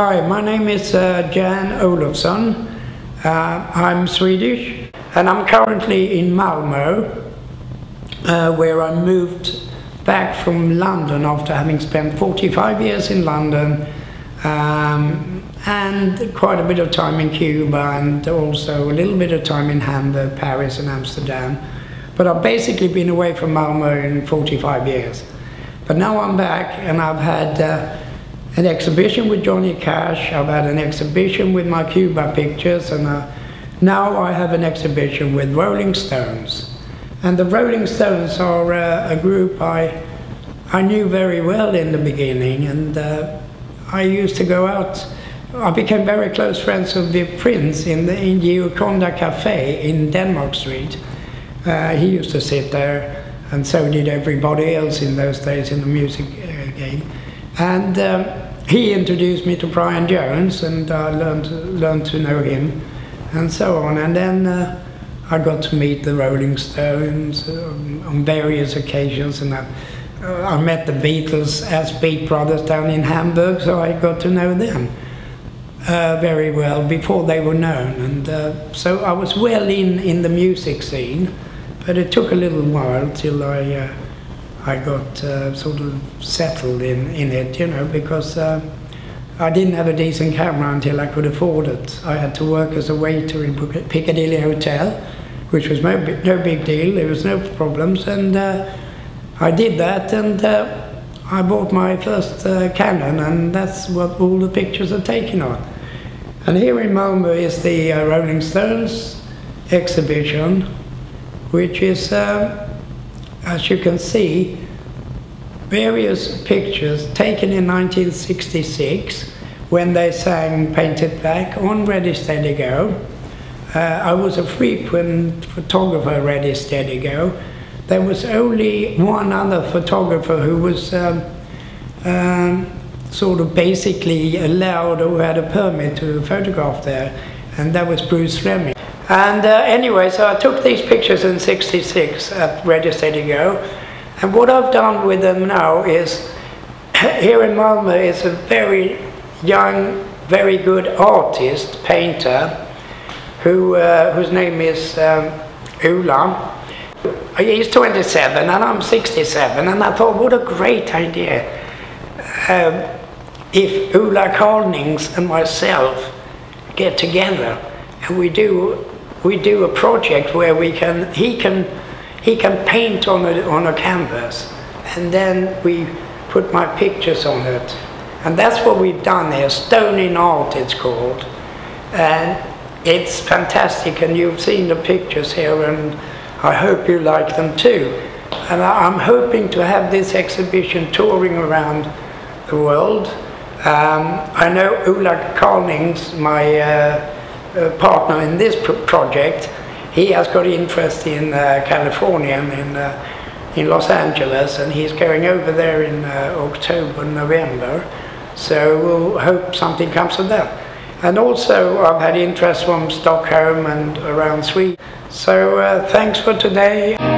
Hi, my name is Jan Olofsson. I'm Swedish and I'm currently in Malmö, where I moved back from London after having spent 45 years in London and quite a bit of time in Cuba and also a little bit of time in Hamburg, Paris and Amsterdam. But I've basically been away from Malmö in 45 years. But now I'm back and I've had an exhibition with Johnny Cash, I've had an exhibition with my Cuba pictures, and now I have an exhibition with Rolling Stones. And the Rolling Stones are a group I knew very well in the beginning, and I used to go out. I became very close friends with the Prince in the Gioconda Cafe in Denmark Street. He used to sit there, and so did everybody else in those days in the music game. And he introduced me to Brian Jones, and I learned to know him, and so on. And then I got to meet the Rolling Stones on various occasions, and I met the Beatles as Beat Brothers down in Hamburg, so I got to know them very well before they were known. And so I was well in the music scene, but it took a little while till I got sort of settled in it, you know, because I didn't have a decent camera until I could afford it. I had to work as a waiter in Piccadilly Hotel, which was no big deal, there was no problems, and I did that, and I bought my first Canon, and that's what all the pictures are taken on. And here in Malmö is the Rolling Stones exhibition, which is as you can see, various pictures taken in 1966 when they sang Paint It Black on Ready, Steady, Go. I was a frequent photographer, Ready, Steady, Go. There was only one other photographer who was sort of basically allowed or had a permit to photograph there, and that was Bruce Fleming. And anyway, so I took these pictures in 66 at Ready, Steady, Go. And what I've done with them now is, here in Malmö is a very young, very good artist, painter, who whose name is Ola. He's 27 and I'm 67, and I thought, what a great idea if Ola Kalnins and myself get together and we do a project where he can paint on a canvas, and then we put my pictures on it. And that's what we've done here, Stone in Art it's called. And it's fantastic, and you've seen the pictures here, and I hope you like them too. And I'm hoping to have this exhibition touring around the world. I know Ola Kalnins, my partner in this project, he has got interest in California and in Los Angeles, and he's going over there in October, November. So we'll hope something comes of that. And also I've had interest from Stockholm and around Sweden. So thanks for today.